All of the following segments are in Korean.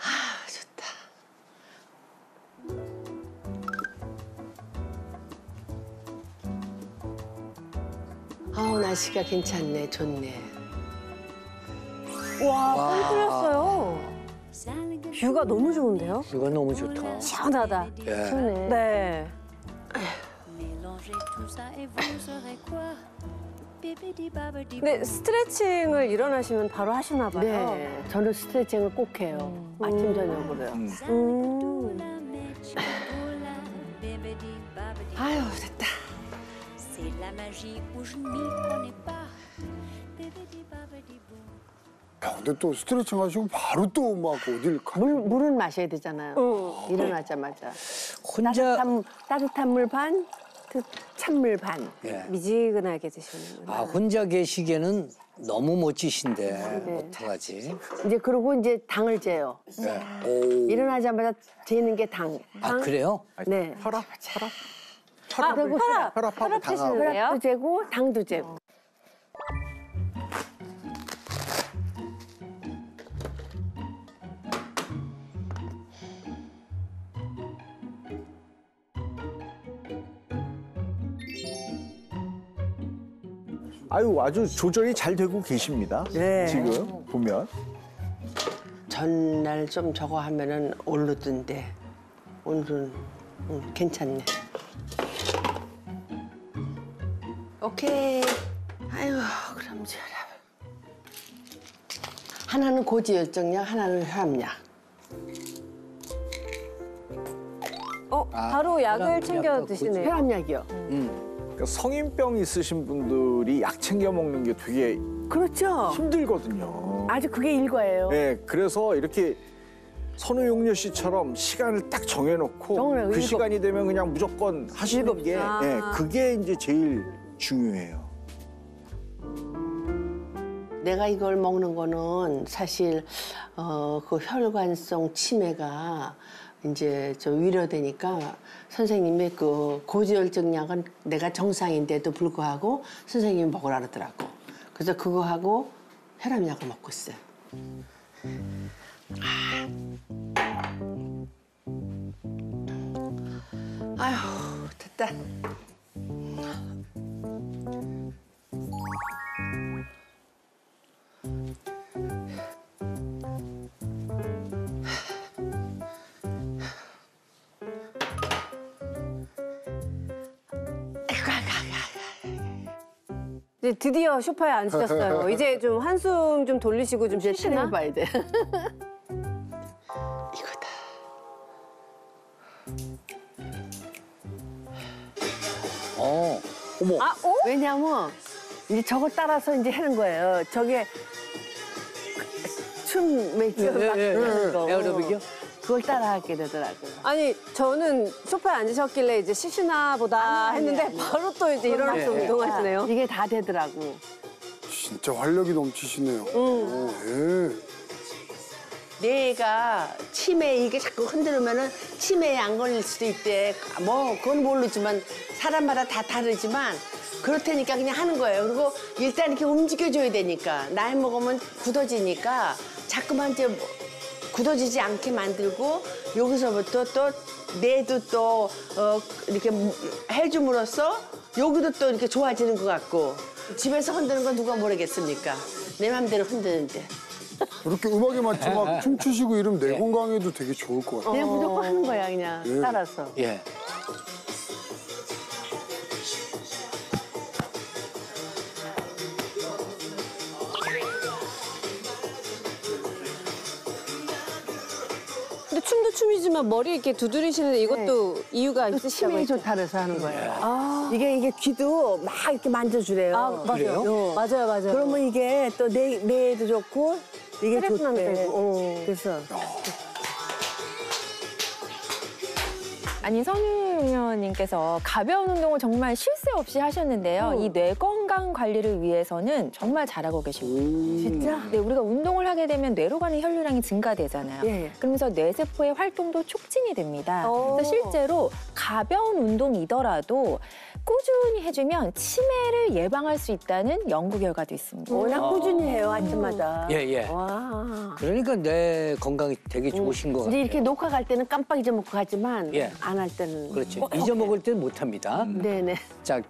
아, 좋다. 아우, 날씨가 괜찮네. 좋네. 와, 펄 뚫렸어요. 뷰가 너무 좋은데요? 뷰가 너무 좋다. 시원하다. 예. 시원해. 네. 근데 스트레칭을 일어나시면 바로 하시나 봐요. 네. 저는 스트레칭을 꼭 해요. 아침, 저녁으로요. 아유, 됐다. 야, 근데 또 스트레칭 하시고 바로 또 막 어딜 가? 물은 마셔야 되잖아요. 일어나자마자. 혼자 따뜻한 물 반, 찬물 반. 예. 미지근하게 드시는구나. 아, 혼자 계시기에는 너무 멋지신데 네. 어떡하지? 이제 그러고 이제 당을 재요. 네. 일어나자마자 재는 게 당. 아, 그래요? 네. 혈압 재시는데요? 혈압도 재고 당도 재고. 아유, 아주 조절이 잘 되고 계십니다. 네. 지금 보면. 전날 좀 저거 하면은 오르던데 오늘은 괜찮네. 오케이. 아유, 그럼 이제 하나는 고지혈증약, 하나는 혈압약. 바로 약을 챙겨 드시네요. 혈압약이요. 그러니까 성인병 있으신 분들이 약 챙겨 먹는 게 되게 그렇죠. 힘들거든요. 아주 그게 일과예요. 네, 그래서 이렇게 선우용여 씨처럼 시간을 딱 정해놓고 정말, 그 시간이 되면 그냥 무조건 하시는 게 네, 그게 이제 제일 중요해요. 내가 이걸 먹는 거는 사실 그 혈관성 치매가 이제 저 위로되니까 선생님의 그 고지혈증 약은 내가 정상인데도 불구하고 선생님이 먹으라 그러더라고. 그래서 그거 하고 혈압약을 먹고 있어요. 아휴, 됐다. 드디어 소파에 앉으셨어요. 이제 좀 한숨 좀 돌리시고 좀 쉬시나? 이제 봐야 돼. 이거다. 어머. 아, 어? 왜냐면 이제 저거 따라서 이제 하는 거예요. 저게 춤 메이크업 하는 거. 에어로빅이요? 그걸 따라하게 되더라고요. 아니, 저는 소파에 앉으셨길래 이제 쉬시나 보다 했는데 바로 또 이제 일어나서 운동하시네요. 이게 다 되더라고. 진짜 활력이 넘치시네요. 뇌가 치매 이게 자꾸 흔들면은 치매에 안 걸릴 수도 있대. 뭐 그건 모르지만 사람마다 다 다르지만 그렇다니까 그냥 하는 거예요. 그리고 일단 이렇게 움직여줘야 되니까 나이 먹으면 굳어지니까 자꾸만 이제 굳어지지 않게 만들고 여기서부터 또 뇌도 또 이렇게 해줌으로써 여기도 또 이렇게 좋아지는 것 같고 집에서 흔드는 건 누가 모르겠습니까? 내 맘대로 흔드는데. 이렇게 음악에 맞춰 막 춤추시고 이러면 내 건강에도 되게 좋을 것 같아요. 그냥 무조건 하는 거야 그냥 따라서. 예. 춤도 춤이지만 머리 이렇게 두드리시는데 이것도 이유가 있으시다고 치매에 좋다 그래서 하는 거예요. 아. 이게 귀도 막 이렇게 만져주래요. 아, 맞아요. 맞아요, 맞아요. 그러면 이게 또 뇌에도 좋고 이게 좋대. 그래서. 아니 선우용여님께서 가벼운 운동을 정말 쉴새 없이 하셨는데요. 이 뇌 건강 관리를 위해서는 정말 잘하고 계십니다. 진짜? 네, 우리가 운동을 하게 되면 뇌로 가는 혈류량이 증가되잖아요. 예. 그러면서 뇌세포의 활동도 촉진이 됩니다. 그래서 실제로 가벼운 운동이더라도 꾸준히 해주면 치매를 예방할 수 있다는 연구 결과도 있습니다. 워낙 꾸준히 해요, 아침마다. 예예. 그러니까 내 건강이 되게 좋으신 것 같아요. 이렇게 녹화 갈 때는 깜빡 잊어먹고 가지만 안 할 때는. 그렇죠. 잊어먹을 때는 못합니다. 네네. 자,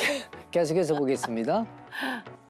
계속해서 보겠습니다.